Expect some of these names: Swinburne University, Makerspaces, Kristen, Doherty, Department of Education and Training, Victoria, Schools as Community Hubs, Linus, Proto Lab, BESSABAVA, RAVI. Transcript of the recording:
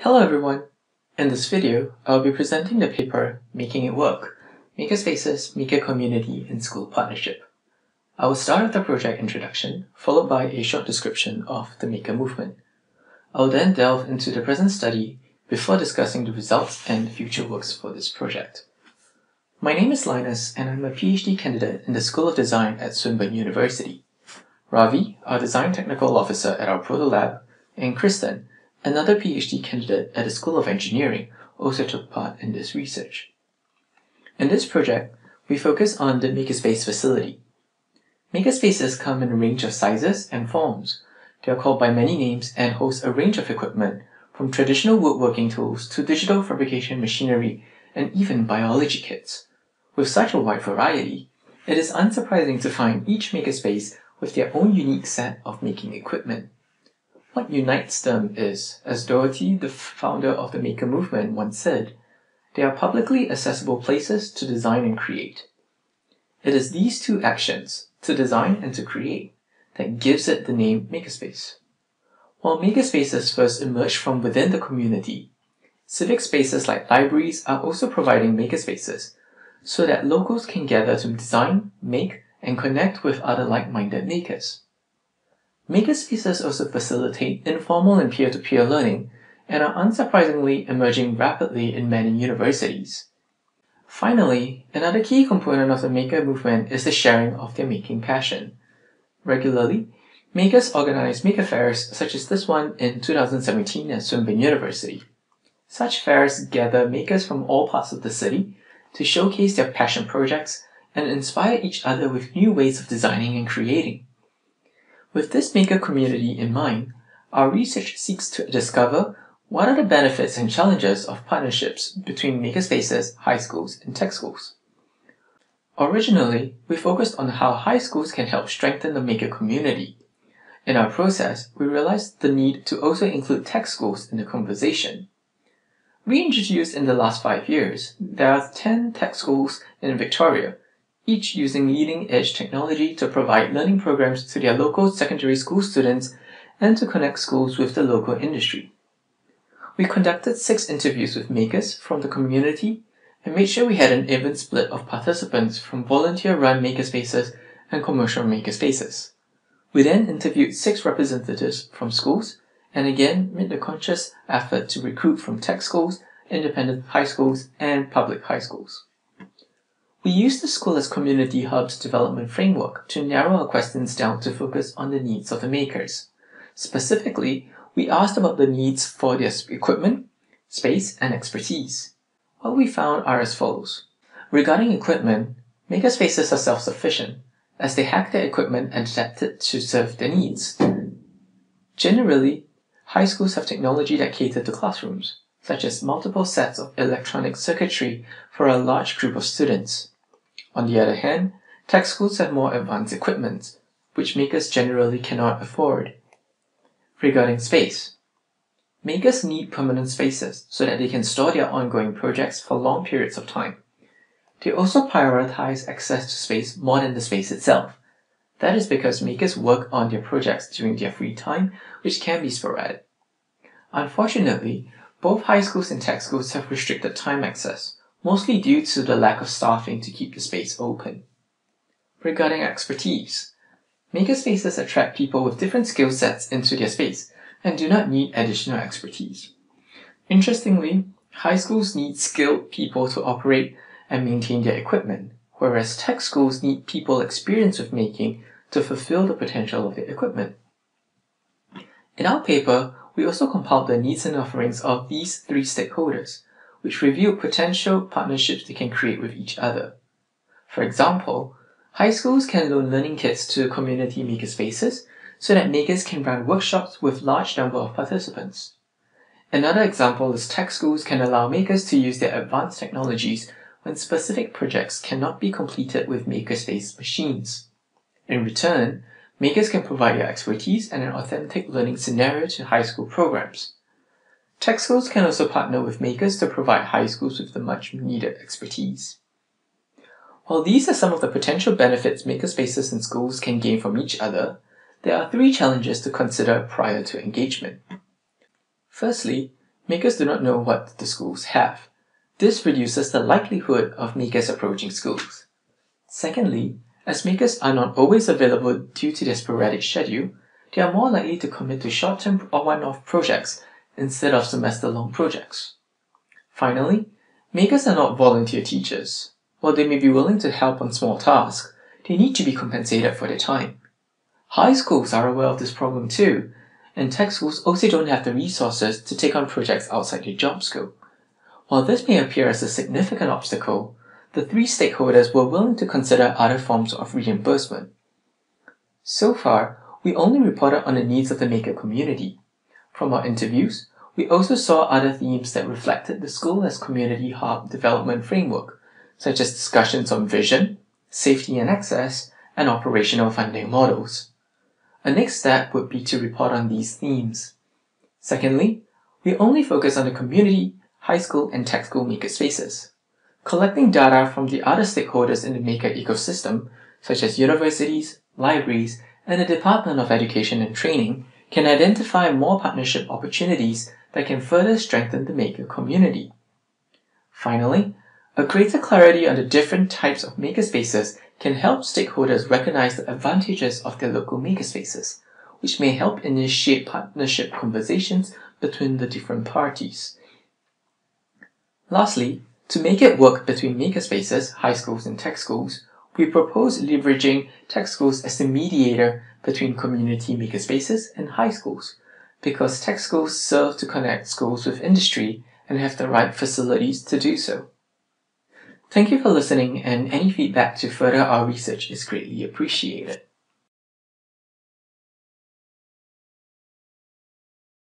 Hello everyone! In this video, I'll be presenting the paper Making It Work, Makerspaces, Maker Community and School Partnership. I will start with the project introduction, followed by a short description of the Maker movement. I will then delve into the present study before discussing the results and future works for this project. My name is Linus and I'm a PhD candidate in the School of Design at Swinburne University. Ravi, our Design Technical Officer at our Proto Lab, and Kristen, another PhD candidate at the School of Engineering, also took part in this research. In this project, we focus on the Makerspace facility. Makerspaces come in a range of sizes and forms. They are called by many names and host a range of equipment, from traditional woodworking tools to digital fabrication machinery and even biology kits. With such a wide variety, it is unsurprising to find each Makerspace with their own unique set of making equipment. What unites them is, as Doherty, the founder of the Maker movement, once said, they are publicly accessible places to design and create. It is these two actions, to design and to create, that gives it the name Makerspace. While Makerspaces first emerged from within the community, civic spaces like libraries are also providing Makerspaces, so that locals can gather to design, make, and connect with other like-minded makers. Makerspaces also facilitate informal and peer-to-peer learning and are unsurprisingly emerging rapidly in many universities. Finally, another key component of the Maker movement is the sharing of their making passion. Regularly, makers organize maker fairs such as this one in 2017 at Swinburne University. Such fairs gather makers from all parts of the city to showcase their passion projects and inspire each other with new ways of designing and creating. With this maker community in mind, our research seeks to discover what are the benefits and challenges of partnerships between makerspaces, high schools, and tech schools. Originally, we focused on how high schools can help strengthen the maker community. In our process, we realized the need to also include tech schools in the conversation. Reintroduced in the last 5 years, there are 10 tech schools in Victoria, each using leading-edge technology to provide learning programs to their local secondary school students and to connect schools with the local industry. We conducted 6 interviews with makers from the community and made sure we had an even split of participants from volunteer-run makerspaces and commercial makerspaces. We then interviewed 6 representatives from schools and again made the conscious effort to recruit from tech schools, independent high schools, and public high schools. We used the School as Community Hub's development framework to narrow our questions down to focus on the needs of the makers. Specifically, we asked about the needs for their equipment, space, and expertise. What we found are as follows. Regarding equipment, makerspaces are self-sufficient, as they hack their equipment and adapt it to serve their needs. Generally, high schools have technology that caters to classrooms, such as multiple sets of electronic circuitry for a large group of students. On the other hand, tech schools have more advanced equipment, which makers generally cannot afford. Regarding space, makers need permanent spaces so that they can store their ongoing projects for long periods of time. They also prioritize access to space more than the space itself. That is because makers work on their projects during their free time, which can be sporadic. Unfortunately, both high schools and tech schools have restricted time access, mostly due to the lack of staffing to keep the space open. Regarding expertise, makerspaces attract people with different skill sets into their space and do not need additional expertise. Interestingly, high schools need skilled people to operate and maintain their equipment, whereas tech schools need people experienced with making to fulfill the potential of their equipment. In our paper, we also compiled the needs and offerings of these 3 stakeholders, which reveal potential partnerships they can create with each other. For example, high schools can loan learning kits to community makerspaces so that makers can run workshops with large number of participants. Another example is tech schools can allow makers to use their advanced technologies when specific projects cannot be completed with makerspace machines. In return, makers can provide their expertise and an authentic learning scenario to high school programs. Tech schools can also partner with makers to provide high schools with the much-needed expertise. While these are some of the potential benefits makerspaces and schools can gain from each other, there are 3 challenges to consider prior to engagement. Firstly, makers do not know what the schools have. This reduces the likelihood of makers approaching schools. Secondly, as makers are not always available due to their sporadic schedule, they are more likely to commit to short-term or one-off projects instead of semester-long projects. Finally, makers are not volunteer teachers. While they may be willing to help on small tasks, they need to be compensated for their time. High schools are aware of this problem too, and tech schools also don't have the resources to take on projects outside their job scope. While this may appear as a significant obstacle, the three stakeholders were willing to consider other forms of reimbursement. So far, we only reported on the needs of the maker community. From our interviews, we also saw other themes that reflected the school as community hub development framework, such as discussions on vision, safety and access, and operational funding models. A next step would be to report on these themes. Secondly, we only focus on the community, high school, and tech school makerspaces. Collecting data from the other stakeholders in the maker ecosystem, such as universities, libraries, and the Department of Education and Training, can identify more partnership opportunities that can further strengthen the maker community. Finally, a greater clarity on the different types of makerspaces can help stakeholders recognize the advantages of their local makerspaces, which may help initiate partnership conversations between the different parties. Lastly, to make it work between makerspaces, high schools, and tech schools, we propose leveraging tech schools as the mediator between community makerspaces and high schools, because tech schools serve to connect schools with industry and have the right facilities to do so. Thank you for listening, and any feedback to further our research is greatly appreciated.